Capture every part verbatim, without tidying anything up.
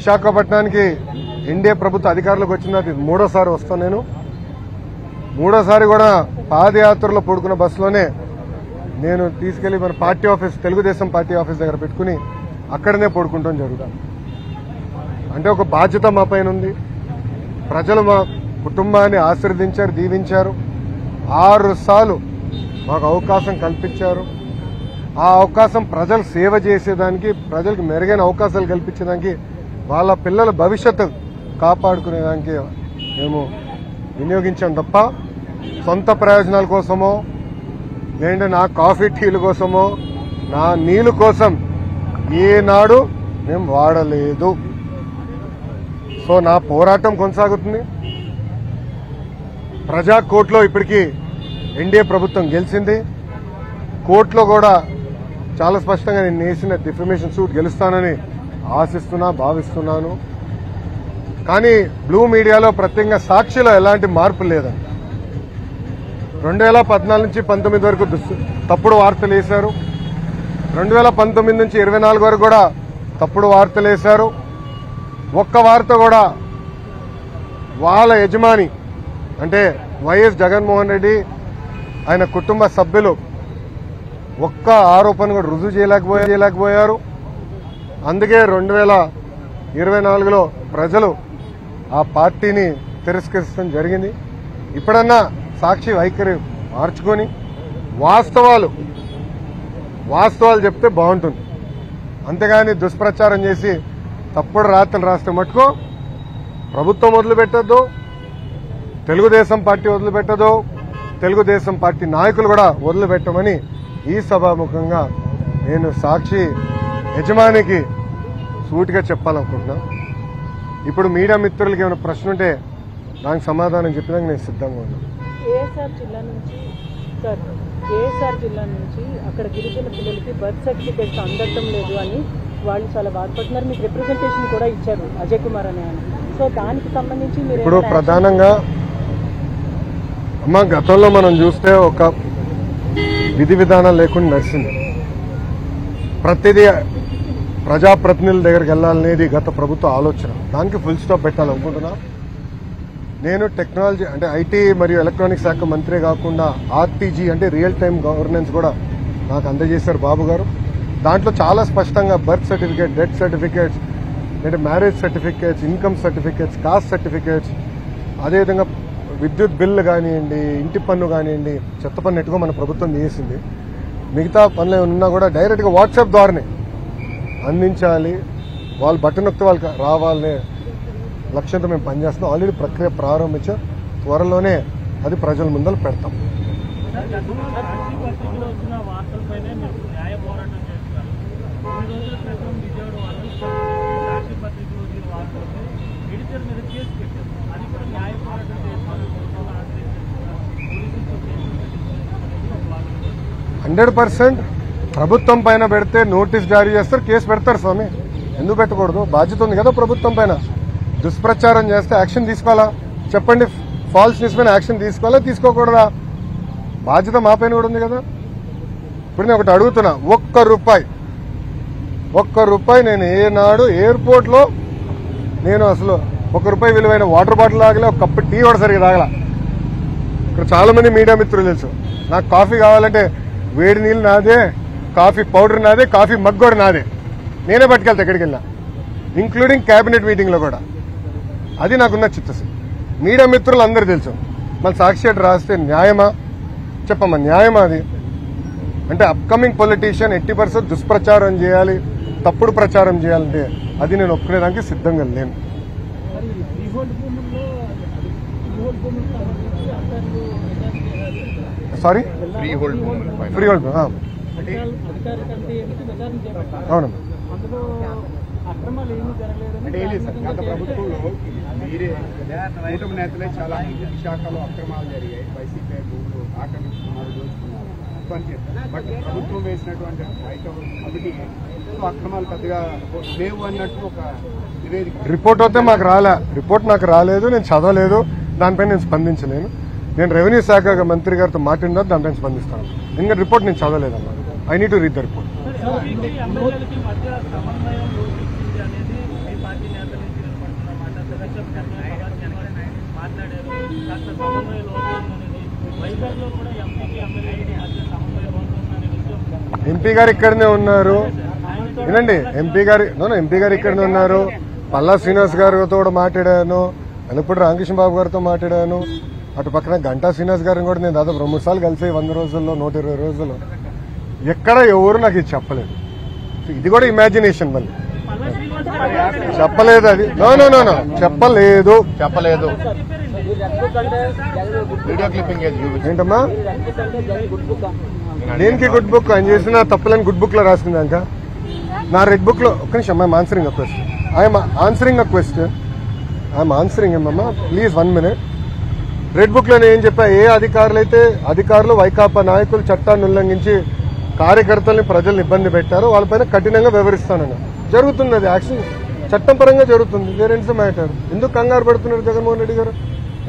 విశాఖపట్నం की ఎన్డీఏ ప్రభుత్వ అధికారులకు వచ్చిన మూడోసారి వస్తా నేను మూడోసారి కూడా పాదయాత్రలో పడుకున్న బస్సులోనే నేను తీసుకెళ్లి మన party office Telugu Desam party office దగ్గర పెట్టుకుని అక్కడనే పడుకుంటాం జరుగుతాం అంటే ఒక బాధ్యత మాపైన ఉంది ప్రజలు మా కుటుంబాన్ని ఆశీర్వదించారు దీవించారు ఆరు సార్లు మాకు అవకాశం కల్పించారు ఆ అవకాశం ప్రజల సేవ చేసేదానికి ప్రజలకు మెరుగైన అవకాశాలు కల్పించడానికి వాళ్ళ పిల్లల భవిష్యత్తు కాపాడుకునేదానికి మేము వినియోగించాం తప్ప సొంత ప్రయోజనాల కోసమో లేదంటే నా కాఫీ టీల కోసమో నా నీళ్ళ కోసం ఏనాడు మేము వాడలేదు సో నా పోరాటం కొనసాగుతుంది ప్రజా కోర్టులో ఇప్పటికీ ఎన్డీఏ ప్రభుత్వం గెలిచింది కోర్టులో కూడా చాలా స్పష్టంగా నేను వేసిన డిఫమేషన్ సూట్ గెలుస్తానని ఆశిస్తున్నా భావిస్తున్నాను కానీ బ్లూ మీడియాలో ప్రత్యేకంగా సాక్షిలో ఎలాంటి మార్పు లేదండి రెండు వేల పద్నాలుగు నుంచి పంతొమ్మిది వరకు తప్పుడు వార్తలు వేశారు రెండు వేల పంతొమ్మిది నుంచి ఇరవై నాలుగు వరకు కూడా తప్పుడు వార్తలు వేశారు ఒక్క వార్త కూడా వాళ్ళ యజమాని అంటే వైఎస్ జగన్మోహన్ రెడ్డి ఆయన కుటుంబ సభ్యులు ఒక్క ఆరోపణ కూడా రుజువు చేయలేకపోయారు అందుకే రెండు వేల ఇరవై నాలుగులో ప్రజలు ఆ పార్టీని తిరస్కరించడం జరిగింది ఇప్పుడన్నా సాక్షి వైఖరి మార్చుకొని వాస్తవాలు వాస్తవాలు చెప్తే బాగుంటుంది అంతేగాని దుష్ప్రచారం చేసి తప్పుడు రాతలు రాస్తే మట్టుకో ప్రభుత్వం వదిలిపెట్టద్దు తెలుగుదేశం పార్టీ వదిలిపెట్టదు తెలుగుదేశం పార్టీ నాయకులు కూడా వదిలిపెట్టమని ఈ సభాముఖంగా నేను సాక్షి యజమానికి సూటిగా చెప్పాలనుకుంటున్నా ఇప్పుడు మీడియా మిత్రులకి ఏమైనా ప్రశ్న ఉంటే దానికి సమాధానం చెప్పడానికి నేను సిద్ధంగా ఉన్నాను ఏఎస్ఆర్ జిల్లా నుంచి సార్ ఏఎస్ఆర్ జిల్లా నుంచి అక్కడ గిరిజన పిల్లలకి బర్త్ సర్టిఫికేట్స్ అందడం లేదు అని వాళ్ళు చాలా బాధపడుతున్నారు మీకు రిప్రజెంటేషన్ కూడా ఇచ్చారు అజయ్ కుమార్ అనే ఆయన సో దానికి సంబంధించి మీరు ఇప్పుడు ప్రధానంగా అమ్మ గతంలో మనం చూస్తే ఒక విధి విధానం లేకుండా నడిచింది ప్రతిదీ ప్రజాప్రతినిధుల దగ్గరికి వెళ్లాలనేది గత ప్రభుత్వ ఆలోచన దానికి ఫుల్ స్టాప్ పెట్టాలనుకుంటున్నా నేను టెక్నాలజీ అంటే ఐటీ మరియు ఎలక్ట్రానిక్ శాఖ మంత్రి కాకుండా ఆర్టీజీ అంటే రియల్ టైం గవర్నెన్స్ కూడా నాకు అందజేశారు బాబు గారు దాంట్లో చాలా స్పష్టంగా బర్త్ సర్టిఫికేట్ డెత్ సర్టిఫికేట్స్ అంటే marriage certificates income certificates caste certificates అదేవిధంగా విద్యుత్ బిల్లు కానివ్వండి ఇంటి పన్ను కానివ్వండి చెత్త పన్ను ఎట్టుకో మన ప్రభుత్వం చేసింది మిగతా పనులు ఉన్నా కూడా డైరెక్ట్గా వాట్సాప్ ద్వారానే అందించాలి వాళ్ళు బటన్ నొక్కితే వాళ్ళకి రావాలనే లక్ష్యంతో మేము పనిచేస్తున్నాం ఆల్రెడీ ప్రక్రియ ప్రారంభించా త్వరలోనే అది ప్రజల ముందర పెడతాం హండ్రెడ్ పర్సెంట్ ప్రభుత్వం పైన పెడితే నోటీస్ జారీ చేస్తారు కేసు పెడతారు స్వామి ఎందుకు పెట్టకూడదు బాధ్యత ఉంది కదా ప్రభుత్వం పైన దుష్ప్రచారం చేస్తే యాక్షన్ తీసుకోవాలా చెప్పండి ఫాల్స్ న్యూస్ పైన యాక్షన్ తీసుకోవాలా తీసుకోకూడదా బాధ్యత మా పైన కూడా ఉంది కదా ఇప్పుడు నేను ఒకటి అడుగుతున్నా ఒక్క రూపాయి ఒక్క రూపాయి నేను ఏనాడు ఎయిర్పోర్ట్లో నేను అసలు ఒక రూపాయి విలువైన వాటర్ బాటిల్ తాగలే ఒక కప్పు టీ కూడా సరిగ్గా తాగల ఇక్కడ చాలామంది మీడియా మిత్రులు తెలుసు నాకు కాఫీ కావాలంటే వేడి నీళ్ళు నాదే కాఫీ పౌడర్ నాదే కాఫీ మగ్ కూడా నాదే నేనే పట్టుకెళ్తా ఎక్కడికి వెళ్ళా ఇంక్లూడింగ్ క్యాబినెట్ మీటింగ్లో కూడా అది నాకున్న చిత్తశుద్ధి మీడియా మిత్రులు అందరూ తెలుసు మన సాక్షి రాస్తే న్యాయమా చెప్పమ్మా న్యాయమా అది అంటే అప్కమింగ్ పొలిటీషియన్ ఎట్టి పర్సెంట్ దుష్ప్రచారం చేయాలి తప్పుడు ప్రచారం చేయాలంటే అది నేను ఒప్పుకునేదానికి సిద్ధంగా లేను sorry free hold free hold అవునమ్మా రిపోర్ట్ అయితే మాకు రాలే రిపోర్ట్ నాకు రాలేదు నేను చదవలేదు దానిపై నేను స్పందించలేను నేను రెవెన్యూ శాఖ మంత్రి గారితో మాట్లాడినా దానిపై స్పందిస్తాను ఇంకా రిపోర్ట్ నేను చదవలేదమ్మా I need to read the report MP గారు ఇక్కడనే ఉన్నారు. వినండి, ఎంపీ గారు నోనో ఎంపీ గారు ఇక్కడనే ఉన్నారు. పల్లా శ్రీనివాస్ గారితో కూడా మాట్లాడాను, వెలపూడి రామకృష్ణ బాబు గారితో మాట్లాడాను, అటు పక్కన గంటా శ్రీనివాస్ గారిని కూడా నేను దాదాపు రెండు మూడు సార్లు కలిసి వంద రోజుల్లో నూట ఇరవై రోజుల్లో ఎక్కడ ఎవరు నాకు ఇది చెప్పలేదు. ఇది కూడా ఇమాజినేషన్, మళ్ళీ చెప్పలేదు అది. నో నో నో నో చెప్పలేదు చెప్పలేదు ఏంటమ్మా దేనికి గుడ్ బుక్ ఆయన చేసిన తప్పులని గుడ్ బుక్ లో రాసుకుందాక నా రెడ్ బుక్ లో ఒక్క నిమిషం. I'm answering a question I'm answering a question I'm answering ఏమమ్మా please one minute. Red book లో నేను ఏం చెప్పా, ఏ అధికారులైతే అధికారులు వైకాపా నాయకులు చట్టాన్ని ఉల్లంఘించి కార్యకర్తల్ని ప్రజల్ని ఇబ్బంది పెట్టారో వాళ్ళపైన కఠినంగా వివరిస్తానన్నా. జరుగుతుంది అది, యాక్షన్ చట్టం పరంగా జరుగుతుంది. వేరెన్స్ మ్యాటర్ ఎందుకు కంగారు పడుతున్నారు జగన్మోహన్ రెడ్డి గారు,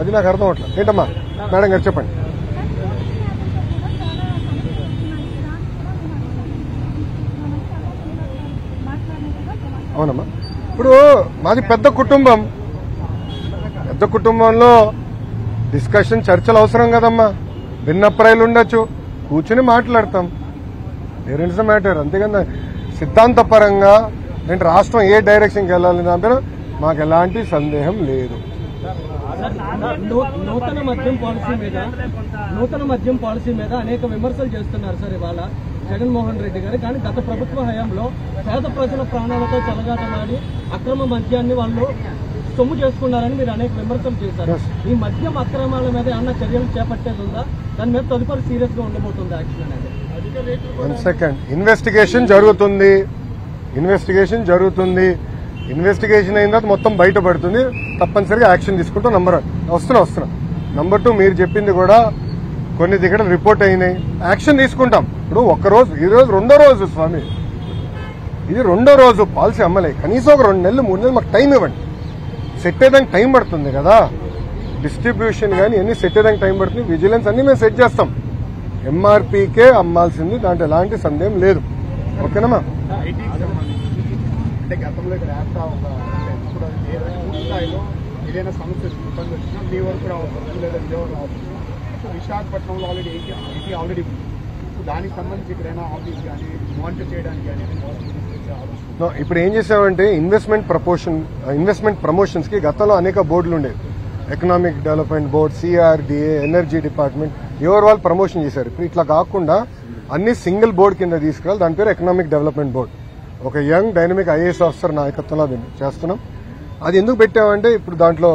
అది నాకు అర్థం అవట్లేదు. ఏంటమ్మా మేడం గారు చెప్పండి. అవునమ్మా, ఇప్పుడు మాది పెద్ద కుటుంబం, పెద్ద కుటుంబంలో డిస్కషన్ చర్చలు అవసరం కదమ్మా. భిన్నప్రాయాలు ఉండొచ్చు, కూర్చుని మాట్లాడతాం. పేరెంట్స్ మ్యాటర్ అంతేకన్నా సిద్ధాంతపరంగా నేను రాష్ట్రం ఏ డైరెక్షన్కి వెళ్ళాలని దానిపైన మాకు ఎలాంటి సందేహం లేదు. నూతన మద్యం పాలసీ మీద నూతన మద్యం పాలసీ మీద అనేక విమర్శలు చేస్తున్నారు సార్ ఇవాళ జగన్మోహన్ రెడ్డి గారు. కానీ గత ప్రభుత్వ హయాంలో పేద ప్రజల ప్రాణాలతో చెలగాటలాడి అక్రమ మద్యాన్ని వాళ్ళు సొమ్ము చేసుకున్నారని మీరు అనేక విమర్శలు చేశారు. ఈ మద్యం అక్రమాల మీద ఏమన్నా చర్యలు చేపట్టేది ఉందా? దాని మీద తదుపరి సీరియస్ గా ఉండబోతుంది యాక్షన్ అనేది. వన్ సెకండ్, ఇన్వెస్టిగేషన్ జరుగుతుంది ఇన్వెస్టిగేషన్ జరుగుతుంది ఇన్వెస్టిగేషన్ అయిన తర్వాత మొత్తం బయటపడుతుంది, తప్పనిసరిగా యాక్షన్ తీసుకుంటాం. నంబర్ వన్ వస్తున్నా వస్తున్నా నంబర్ టూ మీరు చెప్పింది కూడా కొన్ని దగ్గర రిపోర్ట్ అయినాయి, యాక్షన్ తీసుకుంటాం. ఇప్పుడు ఒక్కరోజు, ఈరోజు రెండో రోజు స్వామి, ఇది రెండో రోజు పాలసీ అమ్మలే. కనీసం ఒక రెండు నెలలు మూడు నెలలు మాకు టైం ఇవ్వండి, సెట్ అయ్యేదానికి టైం పడుతుంది కదా. డిస్ట్రిబ్యూషన్ కానీ అన్ని సెట్ అయ్యేదానికి టైం పడుతుంది. విజిలెన్స్ అన్ని మేము సెట్ చేస్తాం. ఎంఆర్పీకే అమ్మాల్సింది, దాంట్లో ఎలాంటి సందేహం లేదు. ఓకేనమ్మా. విశాఖపట్నంలో ఆల్రెడీ ఐటీ ఆల్రెడీ దానికి సంబంధించి ఎక్కడైనా ఆఫీస్ కానీ మానిటర్ చేయడానికి కానీ ఇప్పుడు ఏం చేసామంటే ఇన్వెస్ట్మెంట్ ప్రపోషన్ ఇన్వెస్ట్మెంట్ ప్రమోషన్స్ కి గతంలో అనేక బోర్డులు ఉండేవి. Economic development board, CRDA, energy department, ఎవరు వాళ్ళు ప్రమోషన్ చేశారు. ఇప్పుడు ఇట్లా కాకుండా అన్ని సింగిల్ బోర్డు కింద తీసుకురావాలి. దాని పేరు ఎకనామిక్ డెవలప్మెంట్ బోర్డు. ఒక యంగ్ డైనమిక్ ఐఏఎస్ ఆఫీసర్ నాయకత్వంలో అది చేస్తున్నాం. అది ఎందుకు పెట్టామంటే ఇప్పుడు దాంట్లో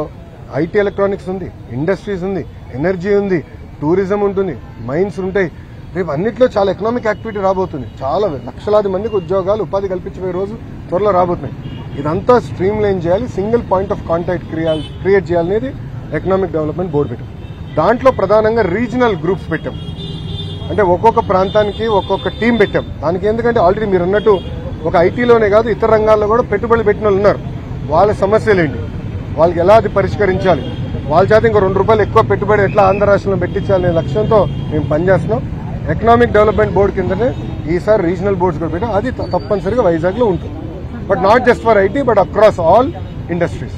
ఐటీ ఎలక్ట్రానిక్స్ ఉంది, ఇండస్ట్రీస్ ఉంది, ఎనర్జీ ఉంది, టూరిజం ఉంటుంది, మైన్స్ ఉంటాయి. రేపు అన్నింటిలో చాలా ఎకనామిక్ యాక్టివిటీ రాబోతుంది. చాలా లక్షలాది మందికి ఉద్యోగాలు ఉపాధి కల్పించే రోజు త్వరలో రాబోతున్నాయి. ఇదంతా స్ట్రీమ్ లైన్ చేయాలి, single point of contact create చేయాలనేది ఎకనామిక్ డెవలప్మెంట్ బోర్డు పెట్టాం. దాంట్లో ప్రధానంగా రీజనల్ గ్రూప్స్ పెట్టాం, అంటే ఒక్కొక్క ప్రాంతానికి ఒక్కొక్క టీం పెట్టాం. దానికి ఎందుకంటే ఆల్రెడీ మీరు అన్నట్టు ఒక ఐటీలోనే కాదు ఇతర రంగాల్లో కూడా పెట్టుబడులు పెట్టిన వాళ్ళు ఉన్నారు. వాళ్ళ సమస్యలేంటి, వాళ్ళకి ఎలా అది పరిష్కరించాలి, వాళ్ళ చేత ఇంకో రెండు రూపాయలు ఎక్కువ పెట్టుబడి ఎట్లా ఆంధ్ర రాష్ట్రంలో పెట్టించాలనే లక్ష్యంతో మేము పనిచేస్తున్నాం. ఎకనామిక్ డెవలప్మెంట్ బోర్డు కిందనే ఈసారి రీజనల్ బోర్డ్స్ కూడా పెట్టాం. అది తప్పనిసరిగా వైజాగ్లో ఉంటుంది, but not just for IT, but across all industries.